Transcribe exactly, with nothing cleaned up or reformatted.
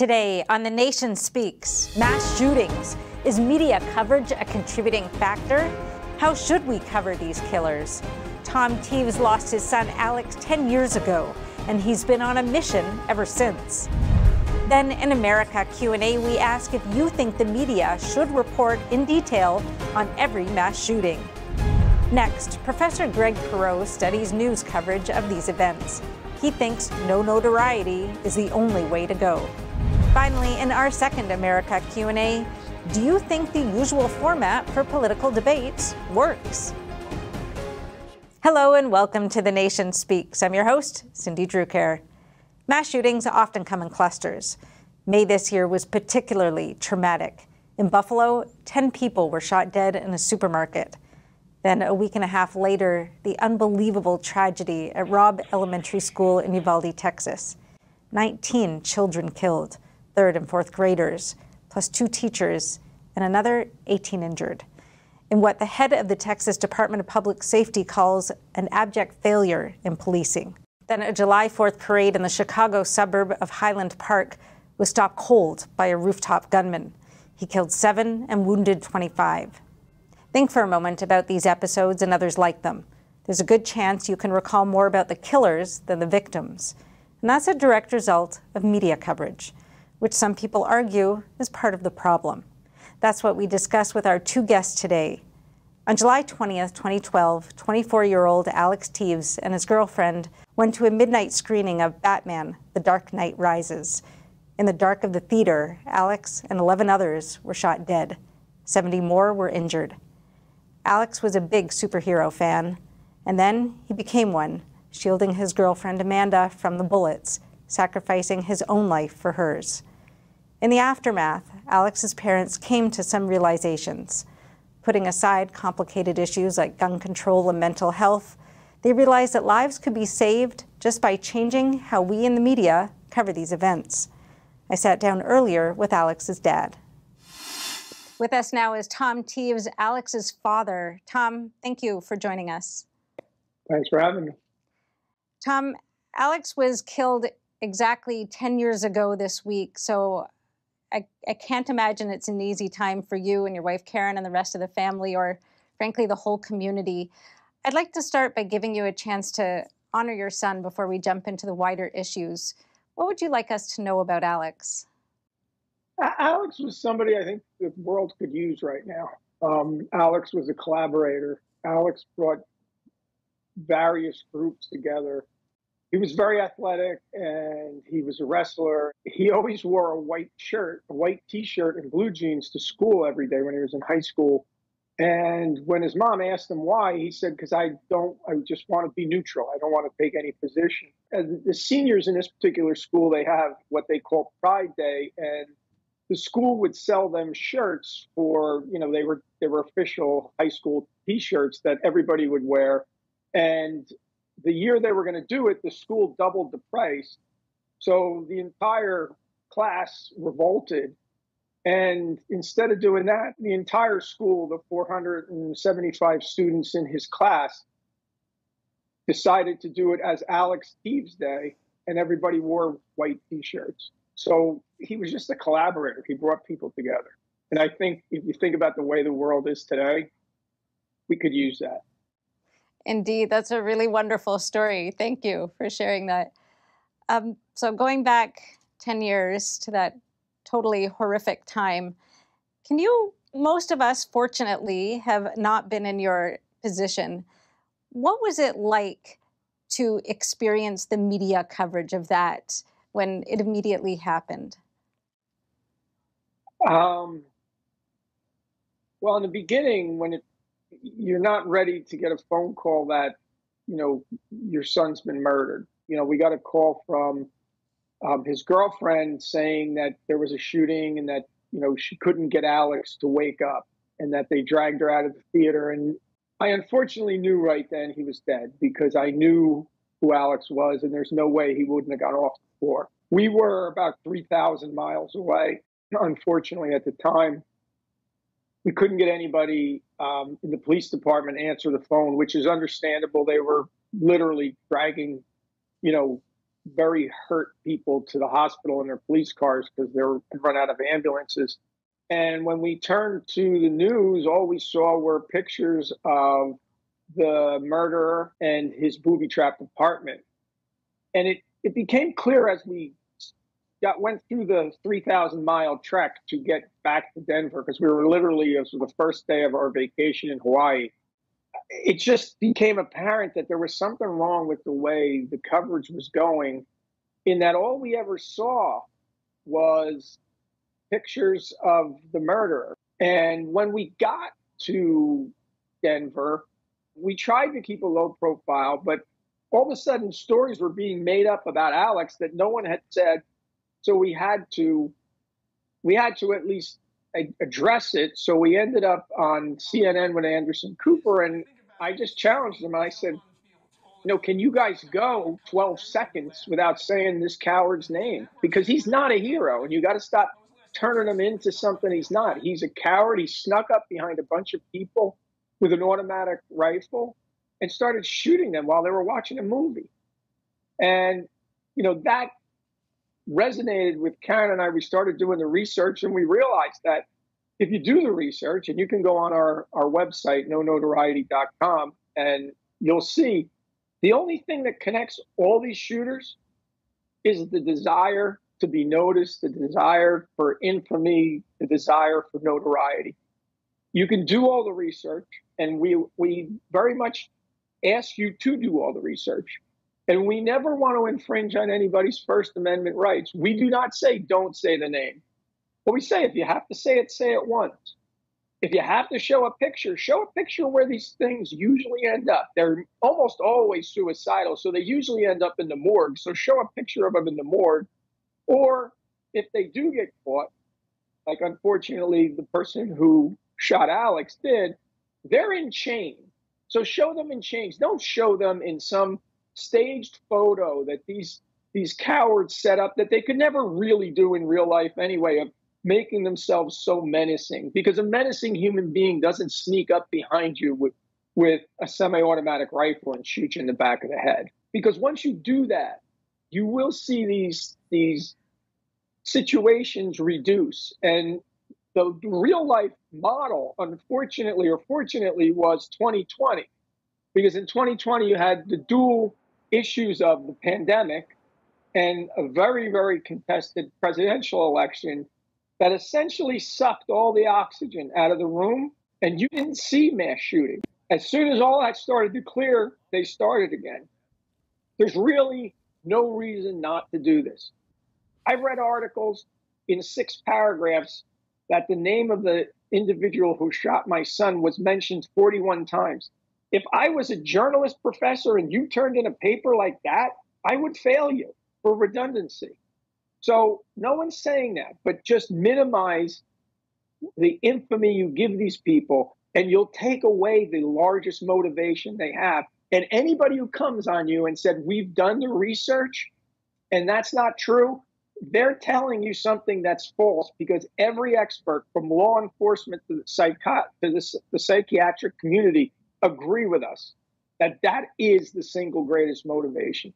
Today on The Nation Speaks, mass shootings. Is media coverage a contributing factor? How should we cover these killers? Tom Teves lost his son Alex ten years ago, and he's been on a mission ever since. Then in America Q and A, we ask if you think the media should report in detail on every mass shooting. Next, Professor Greg Perreault studies news coverage of these events. He thinks no notoriety is the only way to go. Finally, in our second America Q and A, do you think the usual format for political debates works? Hello and welcome to The Nation Speaks. I'm your host, Cindy Drewcare. Mass shootings often come in clusters. May this year was particularly traumatic. In Buffalo, ten people were shot dead in a supermarket. Then a week and a half later, the unbelievable tragedy at Robb Elementary School in Uvalde, Texas. nineteen children killed, third and fourth graders, plus two teachers, and another eighteen injured. In what the head of the Texas Department of Public Safety calls an abject failure in policing. Then a July fourth parade in the Chicago suburb of Highland Park was stopped cold by a rooftop gunman. He killed seven and wounded twenty-five. Think for a moment about these episodes and others like them. There's a good chance you can recall more about the killers than the victims. And that's a direct result of media coverage, which some people argue is part of the problem. That's what we discuss with our two guests today. On July twentieth, twenty twelve, twenty-four-year-old Alex Teves and his girlfriend went to a midnight screening of Batman, The Dark Knight Rises. In the dark of the theater, Alex and eleven others were shot dead. seventy more were injured. Alex was a big superhero fan, and then he became one, shielding his girlfriend Amanda from the bullets, sacrificing his own life for hers. In the aftermath, Alex's parents came to some realizations. Putting aside complicated issues like gun control and mental health, they realized that lives could be saved just by changing how we in the media cover these events. I sat down earlier with Alex's dad. With us now is Tom Teves, Alex's father. Tom, thank you for joining us. Thanks for having me. Tom, Alex was killed exactly ten years ago this week, so I, I can't imagine it's an easy time for you and your wife Karen and the rest of the family, or frankly, the whole community. I'd like to start by giving you a chance to honor your son before we jump into the wider issues. What would you like us to know about Alex? Alex was somebody I think the world could use right now. Um, Alex was a collaborator. Alex brought various groups together. He was very athletic and he was a wrestler. He always wore a white shirt, a white T-shirt and blue jeans to school every day when he was in high school. And when his mom asked him why, he said, because I don't, I just want to be neutral. I don't want to take any position. And the seniors in this particular school, they have what they call Pride Day, and the school would sell them shirts for, you know, they were they were official high school T-shirts that everybody would wear. And the year they were going to do it, the school doubled the price. So the entire class revolted. And instead of doing that, the entire school, the four hundred seventy-five students in his class, decided to do it as Alex Teves Day, and everybody wore white T-shirts. So he was just a collaborator. He brought people together. And I think if you think about the way the world is today, we could use that. Indeed, that's a really wonderful story. Thank you for sharing that. Um, so going back ten years to that totally horrific time, can you, most of us, fortunately, have not been in your position. What was it like to experience the media coverage of that when it immediately happened? Um, well, in the beginning, when it, you're not ready to get a phone call that, you know, your son's been murdered. You know, we got a call from um, his girlfriend saying that there was a shooting and that, you know, she couldn't get Alex to wake up and that they dragged her out of the theater. And I unfortunately knew right then he was dead, because I knew who Alex was, and there's no way he wouldn't have got off the floor. We were about three thousand miles away. Unfortunately, at the time, we couldn't get anybody um, in the police department to answer the phone, which is understandable. They were literally dragging, you know, very hurt people to the hospital in their police cars because they were run out of ambulances. And when we turned to the news, all we saw were pictures of the murderer and his booby-trapped apartment. And it, it became clear as we got went through the three thousand mile trek to get back to Denver, because we were literally, it was the first day of our vacation in Hawaii, it just became apparent that there was something wrong with the way the coverage was going, in that all we ever saw was pictures of the murderer. And when we got to Denver, we tried to keep a low profile, but all of a sudden stories were being made up about Alex that no one had said. So we had to, we had to at least address it. So we ended up on C N N with Anderson Cooper, and I just challenged him. I said, you know, can you guys go twelve seconds without saying this coward's name? Because he's not a hero, and you got to stop turning him into something he's not. He's a coward. He snuck up behind a bunch of people with an automatic rifle and started shooting them while they were watching a movie. And, you know, that resonated with Karen and I. We started doing the research, and we realized that if you do the research, and you can go on our, our website, no notoriety dot com, and you'll see the only thing that connects all these shooters is the desire to be noticed, the desire for infamy, the desire for notoriety. You can do all the research, and we, we very much ask you to do all the research. And we never want to infringe on anybody's First Amendment rights. We do not say, don't say the name. But we say, if you have to say it, say it once. If you have to show a picture, show a picture where these things usually end up. They're almost always suicidal, so they usually end up in the morgue. So show a picture of them in the morgue. Or if they do get caught, like unfortunately the person who shot Alex did, they're in chains. So show them in chains. Don't show them in some staged photo that these these cowards set up that they could never really do in real life anyway, of making themselves so menacing, because a menacing human being doesn't sneak up behind you with with a semi-automatic rifle and shoot you in the back of the head. Because once you do that, you will see these these situations reduce. And the real life model, unfortunately or fortunately, was twenty twenty, because in twenty twenty you had the dual issues of the pandemic and a very, very contested presidential election that essentially sucked all the oxygen out of the room, and you didn't see mass shooting. As soon as all that started to clear, they started again. There's really no reason not to do this. I've read articles in six paragraphs that the name of the individual who shot my son was mentioned forty-one times. If I was a journalist professor and you turned in a paper like that, I would fail you for redundancy. So no one's saying that, but just minimize the infamy you give these people, and you'll take away the largest motivation they have. And anybody who comes on you and said, we've done the research and that's not true, they're telling you something that's false, because every expert from law enforcement to the, psycho to the, the psychiatric community agree with us that that is the single greatest motivation.